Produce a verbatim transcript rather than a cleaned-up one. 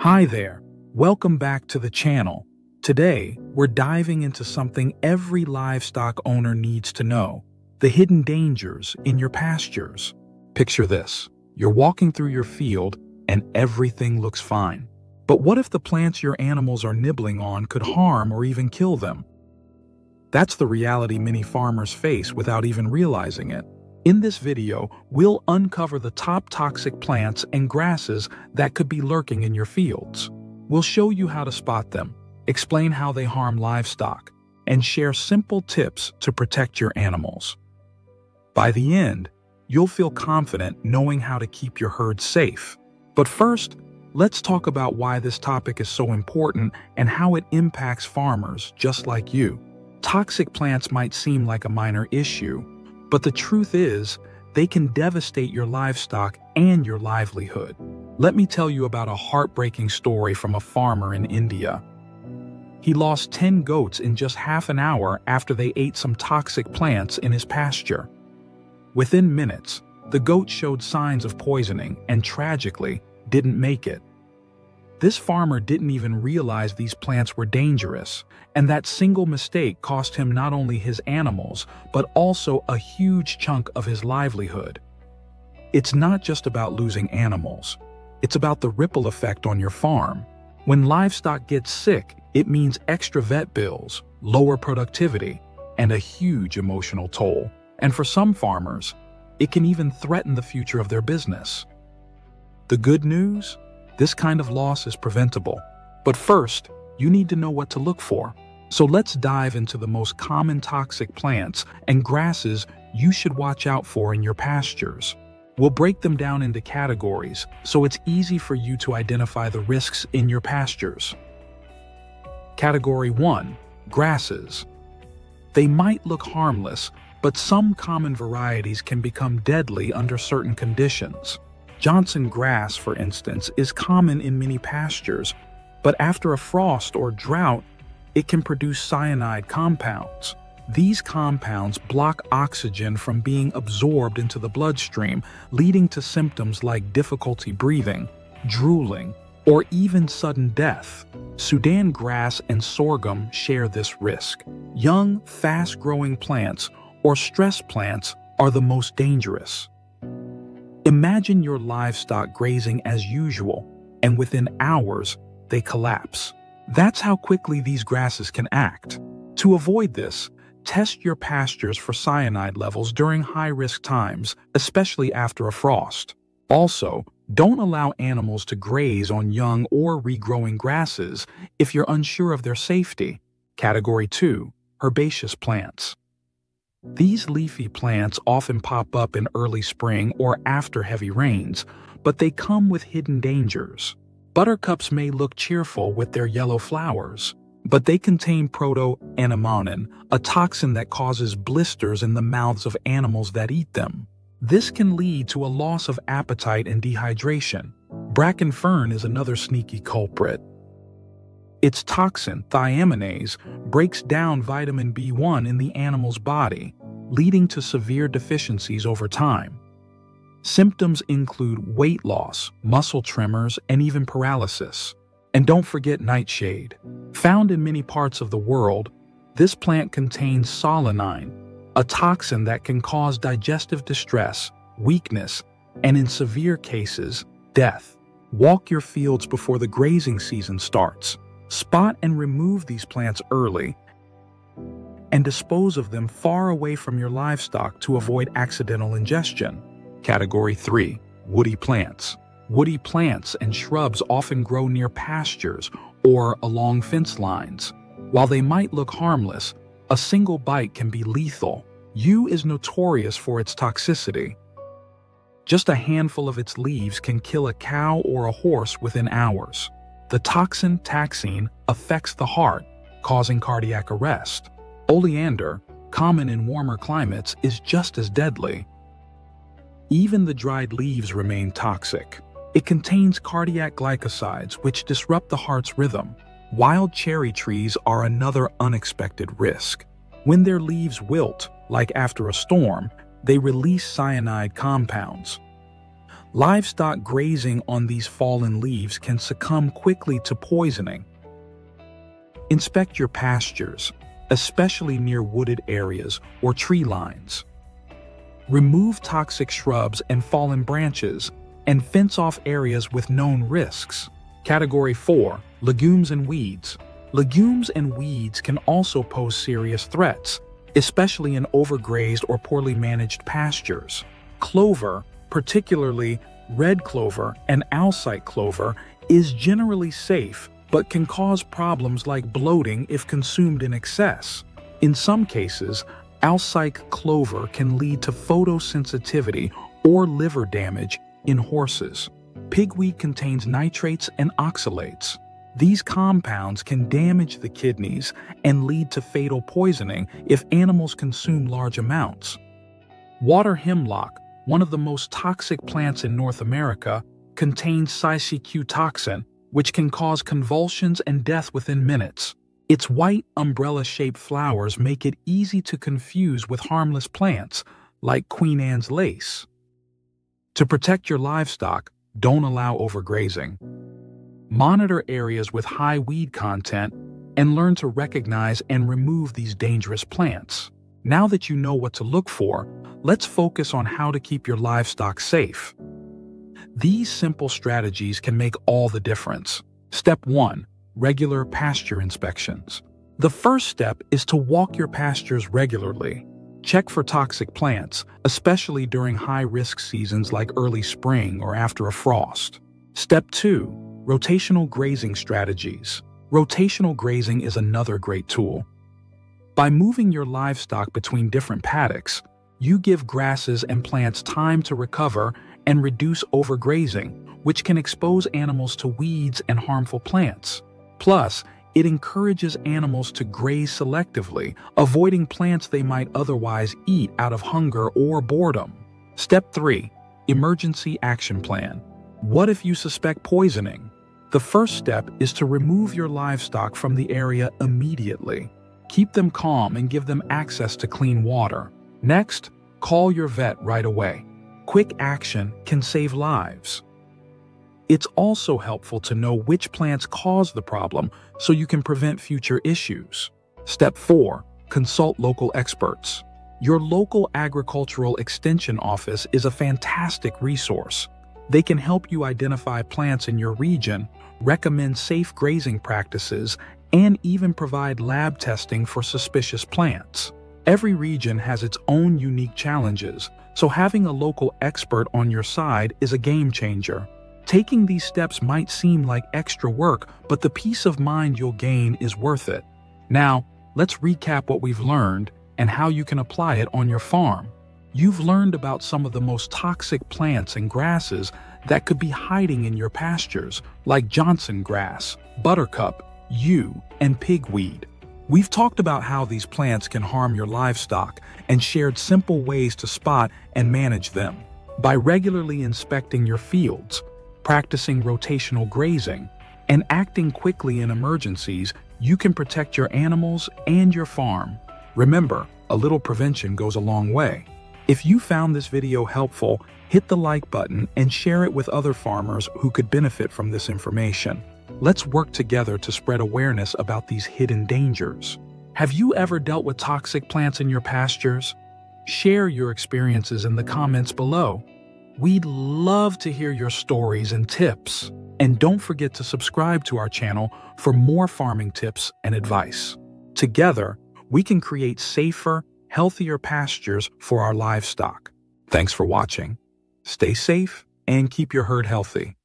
Hi there, welcome back to the channel. Today, we're diving into something every livestock owner needs to know, the hidden dangers in your pastures. Picture this, you're walking through your field and everything looks fine. But what if the plants your animals are nibbling on could harm or even kill them? That's the reality many farmers face without even realizing it. In this video, we'll uncover the top toxic plants and grasses that could be lurking in your fields. We'll show you how to spot them, explain how they harm livestock, and share simple tips to protect your animals. By the end, you'll feel confident knowing how to keep your herd safe. But first, let's talk about why this topic is so important and how it impacts farmers just like you. Toxic plants might seem like a minor issue, but the truth is, they can devastate your livestock and your livelihood. Let me tell you about a heartbreaking story from a farmer in India. He lost ten goats in just half an hour after they ate some toxic plants in his pasture. Within minutes, the goats showed signs of poisoning and tragically didn't make it. This farmer didn't even realize these plants were dangerous, and that single mistake cost him not only his animals, but also a huge chunk of his livelihood. It's not just about losing animals. It's about the ripple effect on your farm. When livestock gets sick, it means extra vet bills, lower productivity, and a huge emotional toll. And for some farmers, it can even threaten the future of their business. The good news? This kind of loss is preventable. But first, you need to know what to look for. So let's dive into the most common toxic plants and grasses you should watch out for in your pastures. We'll break them down into categories so it's easy for you to identify the risks in your pastures. Category one. Grasses. They might look harmless, but some common varieties can become deadly under certain conditions. Johnson grass, for instance, is common in many pastures, but after a frost or drought, it can produce cyanide compounds. These compounds block oxygen from being absorbed into the bloodstream, leading to symptoms like difficulty breathing, drooling, or even sudden death. Sudan grass and sorghum share this risk. Young, fast-growing plants or stress plants are the most dangerous. Imagine your livestock grazing as usual, and within hours, they collapse. That's how quickly these grasses can act. To avoid this, test your pastures for cyanide levels during high-risk times, especially after a frost. Also, don't allow animals to graze on young or regrowing grasses if you're unsure of their safety. Category two. Herbaceous plants. These leafy plants often pop up in early spring or after heavy rains, but they come with hidden dangers. Buttercups may look cheerful with their yellow flowers, but they contain protoanemonin, a toxin that causes blisters in the mouths of animals that eat them. This can lead to a loss of appetite and dehydration. Bracken fern is another sneaky culprit. Its toxin, thiaminase, breaks down vitamin B one in the animal's body, leading to severe deficiencies over time. Symptoms include weight loss, muscle tremors, and even paralysis. And don't forget nightshade. Found in many parts of the world, this plant contains solanine, a toxin that can cause digestive distress, weakness, and in severe cases, death. Walk your fields before the grazing season starts. Spot and remove these plants early and dispose of them far away from your livestock to avoid accidental ingestion. Category three. Woody plants. Woody plants and shrubs often grow near pastures or along fence lines. While they might look harmless, a single bite can be lethal. Yew is notorious for its toxicity. Just a handful of its leaves can kill a cow or a horse within hours. The toxin taxine affects the heart, causing cardiac arrest. Oleander, common in warmer climates, is just as deadly. Even the dried leaves remain toxic. It contains cardiac glycosides, which disrupt the heart's rhythm. Wild cherry trees are another unexpected risk. When their leaves wilt, like after a storm, they release cyanide compounds. Livestock grazing on these fallen leaves can succumb quickly to poisoning. Inspect your pastures, especially near wooded areas or tree lines. Remove toxic shrubs and fallen branches and fence off areas with known risks. Category four. Legumes and weeds. Legumes and weeds can also pose serious threats, especially in overgrazed or poorly managed pastures. Clover, particularly red clover and alsike clover, is generally safe but can cause problems like bloating if consumed in excess. In some cases, alsike clover can lead to photosensitivity or liver damage in horses. Pigweed contains nitrates and oxalates. These compounds can damage the kidneys and lead to fatal poisoning if animals consume large amounts. Water hemlock, one of the most toxic plants in North America, contains saxitoxin, which can cause convulsions and death within minutes. Its white, umbrella-shaped flowers make it easy to confuse with harmless plants like Queen Anne's lace. To protect your livestock, don't allow overgrazing. Monitor areas with high weed content and learn to recognize and remove these dangerous plants. Now that you know what to look for, let's focus on how to keep your livestock safe. These simple strategies can make all the difference. Step one. Regular pasture inspections. The first step is to walk your pastures regularly. Check for toxic plants, especially during high-risk seasons like early spring or after a frost. Step two. Rotational grazing strategies. Rotational grazing is another great tool. By moving your livestock between different paddocks, you give grasses and plants time to recover and reduce overgrazing, which can expose animals to weeds and harmful plants. Plus, it encourages animals to graze selectively, avoiding plants they might otherwise eat out of hunger or boredom. Step three. Emergency action plan. What if you suspect poisoning? The first step is to remove your livestock from the area immediately. Keep them calm and give them access to clean water. Next, call your vet right away. Quick action can save lives. It's also helpful to know which plants cause the problem so you can prevent future issues. Step four. Consult local experts. Your local agricultural extension office is a fantastic resource. They can help you identify plants in your region, recommend safe grazing practices, and even provide lab testing for suspicious plants. Every region has its own unique challenges, so having a local expert on your side is a game changer. Taking these steps might seem like extra work, but the peace of mind you'll gain is worth it. Now, let's recap what we've learned and how you can apply it on your farm. You've learned about some of the most toxic plants and grasses that could be hiding in your pastures, like Johnson grass, buttercup, yew, and pigweed. We've talked about how these plants can harm your livestock and shared simple ways to spot and manage them. By regularly inspecting your fields, practicing rotational grazing, and acting quickly in emergencies, you can protect your animals and your farm. Remember, a little prevention goes a long way. If you found this video helpful, hit the like button and share it with other farmers who could benefit from this information. Let's work together to spread awareness about these hidden dangers. Have you ever dealt with toxic plants in your pastures? Share your experiences in the comments below. We'd love to hear your stories and tips. And don't forget to subscribe to our channel for more farming tips and advice. Together, we can create safer, healthier pastures for our livestock. Thanks for watching. Stay safe and keep your herd healthy.